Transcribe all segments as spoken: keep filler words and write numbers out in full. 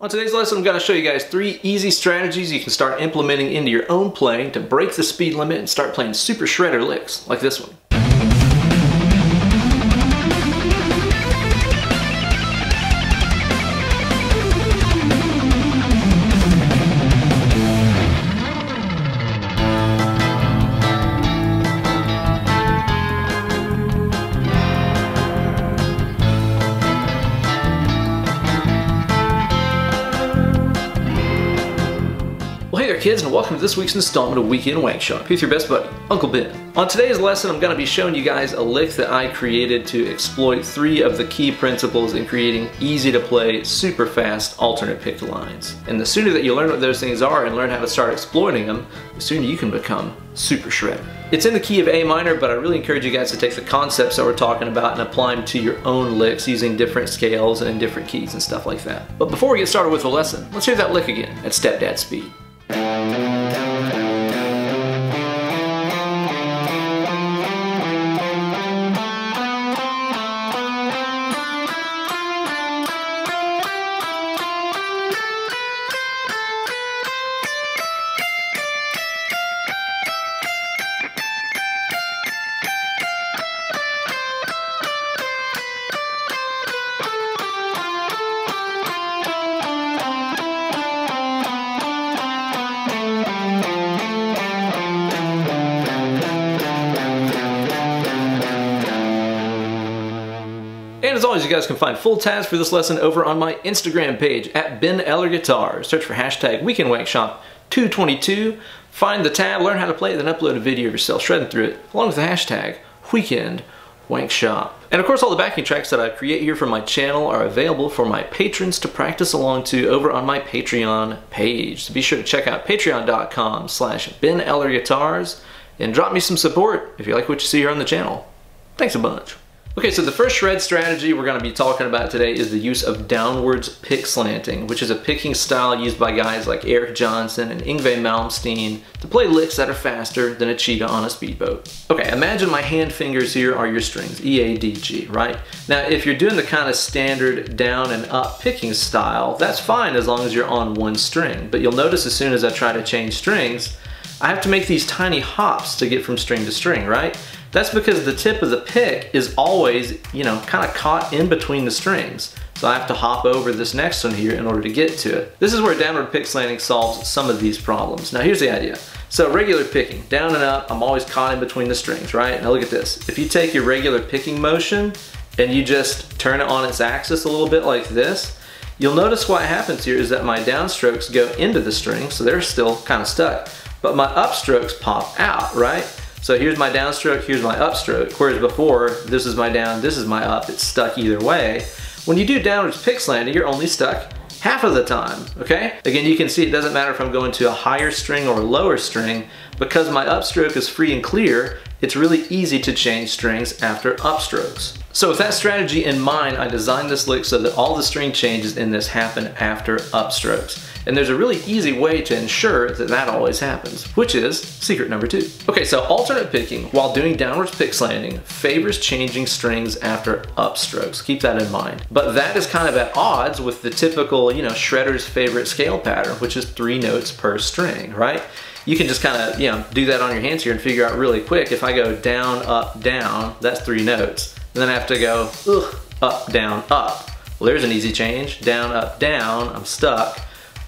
On today's lesson, I'm going to show you guys three easy strategies you can start implementing into your own playing to break the speed limit and start playing super shredder licks like this one. Kids, and welcome to this week's installment of Weekend Wank Shop with your best buddy, Uncle Ben. On today's lesson, I'm going to be showing you guys a lick that I created to exploit three of the key principles in creating easy to play, super fast alternate picked lines. And the sooner that you learn what those things are and learn how to start exploiting them, the sooner you can become super shredder. It's in the key of A minor, but I really encourage you guys to take the concepts that we're talking about and apply them to your own licks using different scales and different keys and stuff like that. But before we get started with the lesson, let's hear that lick again at stepdad speed. And as always, you guys can find full tabs for this lesson over on my Instagram page at Ben Eller Guitars. Search for hashtag weekend wank shop two twenty-two. Find the tab, learn how to play it, then upload a video of yourself shredding through it, along with the hashtag weekend wank shop. And of course, all the backing tracks that I create here from my channel are available for my patrons to practice along to over on my Patreon page. So be sure to check out patreon.com slash BenEllerGuitars and drop me some support if you like what you see here on the channel. Thanks a bunch. Okay, so the first shred strategy we're going to be talking about today is the use of downwards pick slanting, which is a picking style used by guys like Eric Johnson and Yngwie Malmsteen to play licks that are faster than a cheetah on a speedboat. Okay, imagine my hand fingers here are your strings, E, A, D, G, right? Now, if you're doing the kind of standard down and up picking style, that's fine as long as you're on one string. But you'll notice as soon as I try to change strings, I have to make these tiny hops to get from string to string, right? That's because the tip of the pick is always, you know, kind of caught in between the strings. So I have to hop over this next one here in order to get to it. This is where downward pick slanting solves some of these problems. Now here's the idea. So regular picking, down and up, I'm always caught in between the strings, right? Now look at this. If you take your regular picking motion and you just turn it on its axis a little bit like this, you'll notice what happens here is that my downstrokes go into the string, so they're still kind of stuck, but my upstrokes pop out, right? So here's my downstroke, here's my upstroke, whereas before, this is my down, this is my up, it's stuck either way. When you do downwards pick slanting, you're only stuck half of the time, okay? Again, you can see it doesn't matter if I'm going to a higher string or a lower string, because my upstroke is free and clear, it's really easy to change strings after upstrokes. So with that strategy in mind, I designed this lick so that all the string changes in this happen after upstrokes. And there's a really easy way to ensure that that always happens, which is secret number two. Okay, so alternate picking while doing downwards pick slanting favors changing strings after upstrokes. Keep that in mind. But that is kind of at odds with the typical, you know, shredder's favorite scale pattern, which is three notes per string, right? You can just kind of, you know, do that on your hands here and figure out really quick. If I go down, up, down, that's three notes. And then I have to go ugh, up, down, up. Well, there's an easy change. Down, up, down, I'm stuck.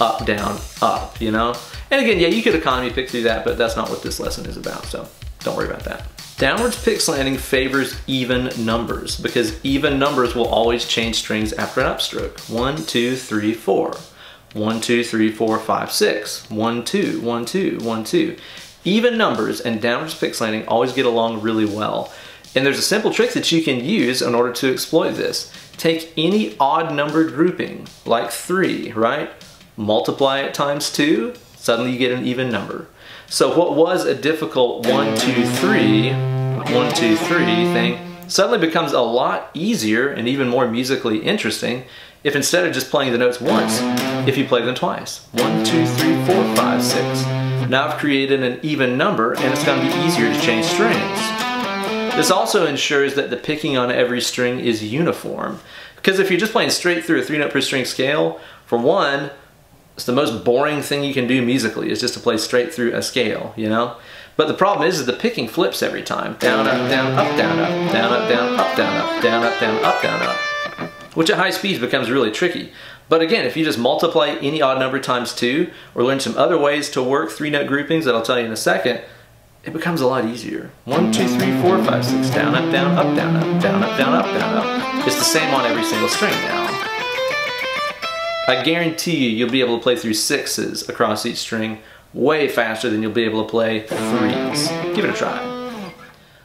Up, down, up, you know? And again, yeah, you could economy pick through that, but that's not what this lesson is about, so don't worry about that. Downwards pick slanting favors even numbers because even numbers will always change strings after an upstroke. One, two, three, four. One, two, three, four, five, six. One, two, one, two, one, two. Even numbers and downwards pick slanting always get along really well. And there's a simple trick that you can use in order to exploit this. Take any odd numbered grouping, like three, right? Multiply it times two, suddenly you get an even number. So what was a difficult one, two, three, one, two, three thing suddenly becomes a lot easier and even more musically interesting if instead of just playing the notes once, if you play them twice. One, two, three, four, five, six. Now I've created an even number and it's gonna be easier to change strings. This also ensures that the picking on every string is uniform. Because if you're just playing straight through a three note per string scale, For one, it's the most boring thing you can do musically, is just to play straight through a scale, you know? But the problem is, is the picking flips every time. Down, up, down, up, down, up, down, up, down, up, down, up, down, up, down, up, down, up. Which at high speeds becomes really tricky. But again, if you just multiply any odd number times two, or learn some other ways to work three-note groupings that I'll tell you in a second, it becomes a lot easier. One, two, three, four, five, six, down, up, down, up, down, up, down, up, down, up, down, up. It's the same on every single string now. I guarantee you, you'll be able to play through sixes across each string way faster than you'll be able to play threes. Give it a try.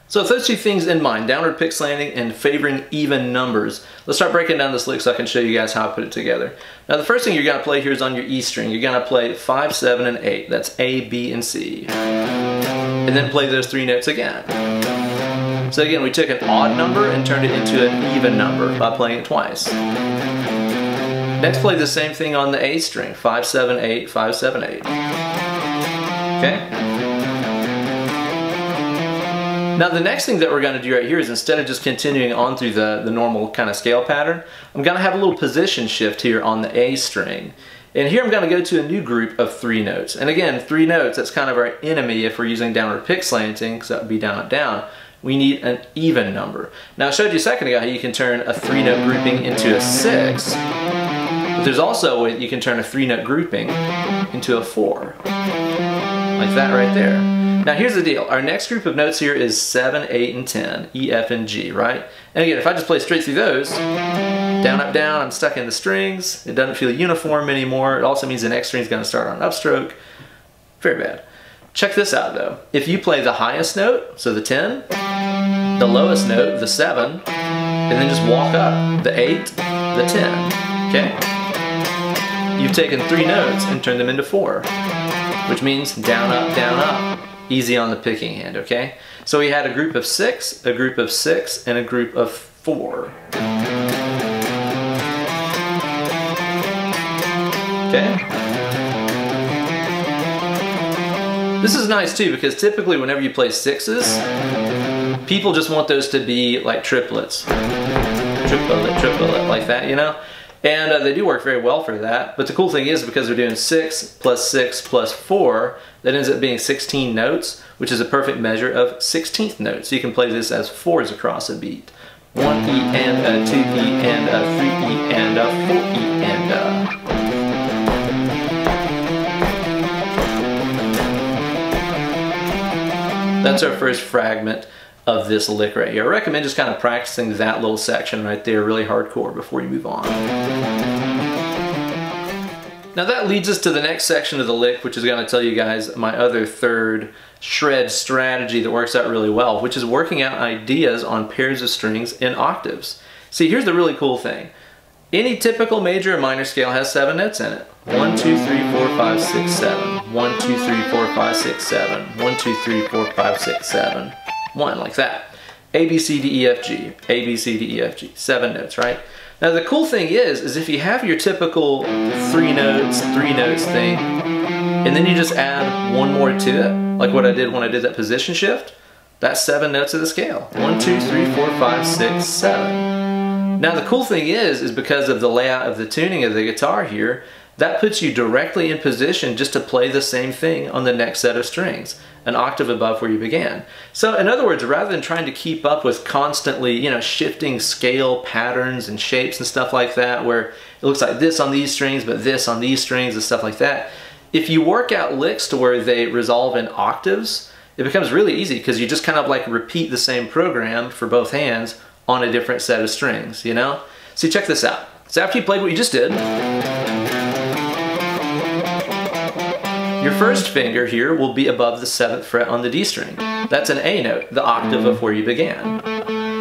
So with those two things in mind, downward pick slanting and favoring even numbers, let's start breaking down this lick so I can show you guys how I put it together. Now the first thing you're gonna play here is on your E string. You're gonna play five, seven, and eight. That's A, B, and C. And then play those three notes again. So again, we took an odd number and turned it into an even number by playing it twice. Next, play the same thing on the A string, five, seven, eight, five, seven, eight. Okay? Now the next thing that we're gonna do right here is, instead of just continuing on through the, the normal kind of scale pattern, I'm gonna have a little position shift here on the A string. And here I'm gonna go to a new group of three notes. And again, three notes, that's kind of our enemy if we're using downward pick slanting, because that would be down, up, down. We need an even number. Now I showed you a second ago how you can turn a three note grouping into a six. But there's also a way you can turn a three-note grouping into a four, like that right there. Now here's the deal. Our next group of notes here is seven, eight, and ten, E, F, and G, right? And again, if I just play straight through those, down, up, down, I'm stuck in the strings. It doesn't feel uniform anymore. It also means the next string's gonna start on an upstroke. Very bad. Check this out though. If you play the highest note, so the ten, the lowest note, the seven, and then just walk up, the eight, the ten, okay? You've taken three notes and turned them into four, which means down, up, down, up. Easy on the picking hand, okay? So we had a group of six, a group of six, and a group of four. Okay? This is nice too, because typically whenever you play sixes, people just want those to be like triplets. Triplet, triplet, like that, you know? And uh, they do work very well for that, but the cool thing is, because we're doing six plus six plus four, that ends up being sixteen notes, which is a perfect measure of sixteenth notes. So you can play this as fours across a beat. One E and a, two E and a, three E and a, four E and a. That's our first fragment of this lick right here. I recommend just kind of practicing that little section right there really hardcore before you move on. Now that leads us to the next section of the lick, which is gonna tell you guys my other third shred strategy that works out really well, which is working out ideas on pairs of strings in octaves. See, here's the really cool thing. Any typical major or minor scale has seven notes in it. One, two, three, four, five, six, seven. One, two, three, four, five, six, seven. One, two, three, four, five, six, seven. One, like that. A, B, C, D, E, F, G. A, B, C, D, E, F, G. Seven notes, right? Now the cool thing is, is if you have your typical three notes, three notes thing, and then you just add one more to it, like what I did when I did that position shift, that's seven notes of the scale. One, two, three, four, five, six, seven. Now the cool thing is, is because of the layout of the tuning of the guitar here, that puts you directly in position just to play the same thing on the next set of strings, an octave above where you began. So in other words, rather than trying to keep up with constantly, you know, shifting scale patterns and shapes and stuff like that, where it looks like this on these strings, but this on these strings and stuff like that, if you work out licks to where they resolve in octaves, it becomes really easy, because you just kind of like repeat the same program for both hands on a different set of strings, you know? So check this out. So after you played what you just did, your first finger here will be above the seventh fret on the D string. That's an A note, the octave of where you began.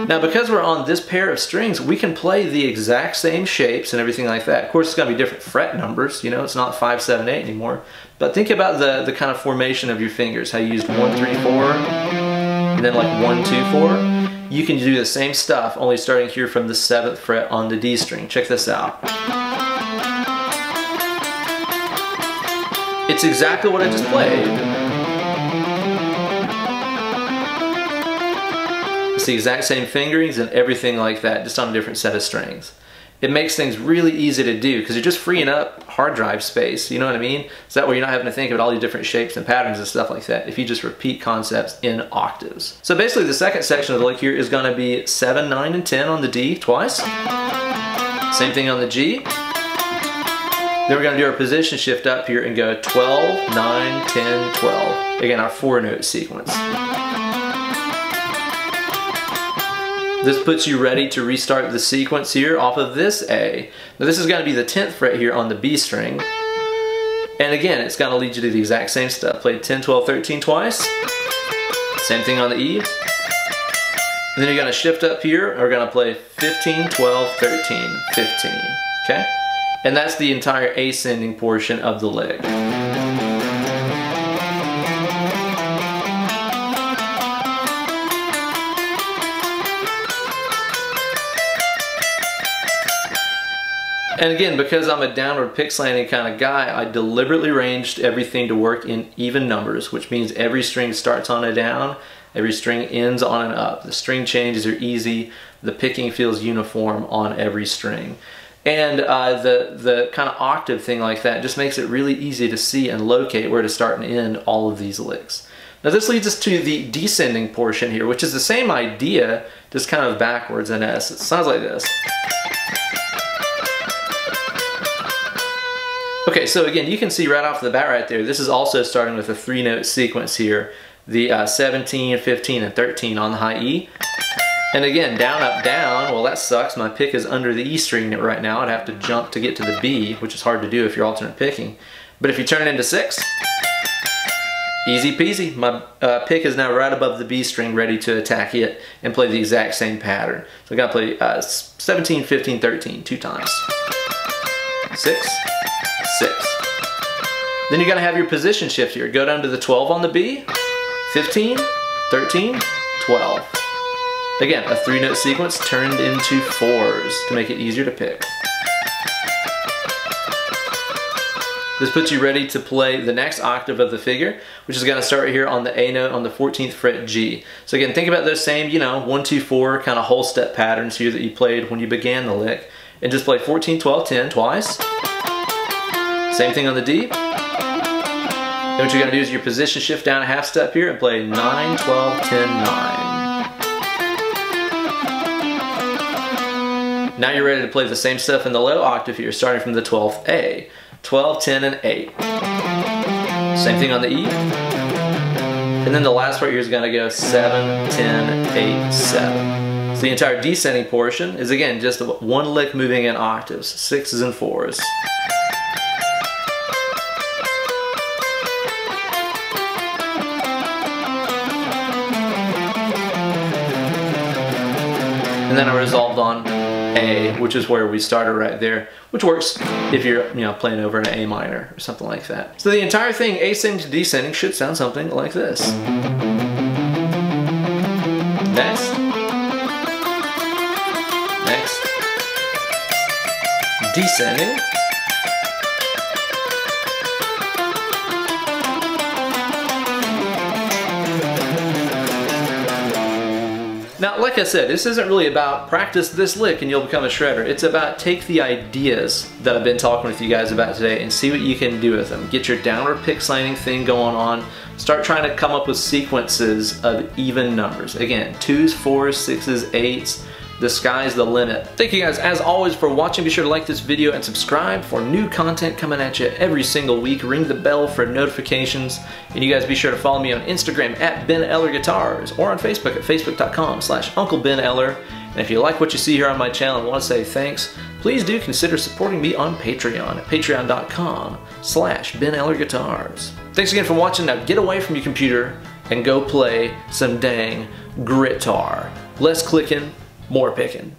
Now because we're on this pair of strings, we can play the exact same shapes and everything like that. Of course, it's gonna be different fret numbers, you know, it's not five, seven, eight anymore. But think about the, the kind of formation of your fingers, how you used one, three, four, and then like one, two, four. You can do the same stuff, only starting here from the seventh fret on the D string. Check this out. It's exactly what I just played. It's the exact same fingerings and everything like that, just on a different set of strings. it makes things really easy to do because you're just freeing up hard drive space, you know what I mean? So that way you're not having to think about all these different shapes and patterns and stuff like that if you just repeat concepts in octaves. So basically the second section of the lick here is going to be seven, nine, and ten on the D twice. Same thing on the G. Then we're going to do our position shift up here and go twelve, nine, ten, twelve. Again, our four note sequence. This puts you ready to restart the sequence here off of this A. Now this is going to be the tenth fret here on the B string. And again, it's going to lead you to the exact same stuff. Play ten, twelve, thirteen twice. Same thing on the E. And then you're going to shift up here and we're going to play fifteen, twelve, thirteen, fifteen. Okay? And that's the entire ascending portion of the lick. And again, because I'm a downward pick slanting kind of guy, I deliberately ranged everything to work in even numbers, which means every string starts on a down, every string ends on an up. The string changes are easy, the picking feels uniform on every string. And uh, the, the kind of octave thing like that just makes it really easy to see and locate where to start and end all of these licks. Now this leads us to the descending portion here, which is the same idea, just kind of backwards in essence. It sounds like this. Okay, so again, you can see right off the bat right there, this is also starting with a three-note sequence here. The uh, seventeen, fifteen, and thirteen on the high E. And again, down, up, down, well that sucks, my pick is under the E string right now, I'd have to jump to get to the B, which is hard to do if you're alternate picking. But if you turn it into six, easy peasy, my uh, pick is now right above the B string ready to attack it and play the exact same pattern. So I gotta play uh, seventeen, fifteen, thirteen, two times. Six. Six. Then you're going to have your position shift here. Go down to the twelve on the B, fifteen, thirteen, twelve. Again, a three note sequence turned into fours to make it easier to pick. This puts you ready to play the next octave of the figure, which is going to start right here on the A note on the fourteenth fret G. So again, think about those same, you know, one, two, four kind of whole step patterns here that you played when you began the lick. And just play fourteen, twelve, ten twice. Same thing on the D. Then what you're going to do is your position shift down a half step here and play nine, twelve, ten, nine. Now you're ready to play the same stuff in the low octave here, starting from the twelfth A. twelve, ten, and eight. Same thing on the E. And then the last part here is going to go seven, ten, eight, seven. So the entire descending portion is again just one lick moving in octaves, sixes and fours. And then I resolved on A, which is where we started right there, which works if you're, you know, playing over an A minor or something like that. So the entire thing, ascending to descending, should sound something like this. Next. Next. Descending. Now, like I said, this isn't really about practice this lick and you'll become a shredder. It's about take the ideas that I've been talking with you guys about today and see what you can do with them. Get your downward pick slanting thing going on. Start trying to come up with sequences of even numbers. Again, twos, fours, sixes, eights. The sky's the limit. Thank you guys as always for watching. Be sure to like this video and subscribe for new content coming at you every single week. Ring the bell for notifications. And you guys be sure to follow me on Instagram at Ben Eller Guitars or on Facebook at facebook dot com slash Uncle Ben Eller. And if you like what you see here on my channel and want to say thanks, please do consider supporting me on Patreon at patreon dot com slash Ben Eller Guitars. Thanks again for watching. Now get away from your computer and go play some dang guitar. Less clicking, more picking.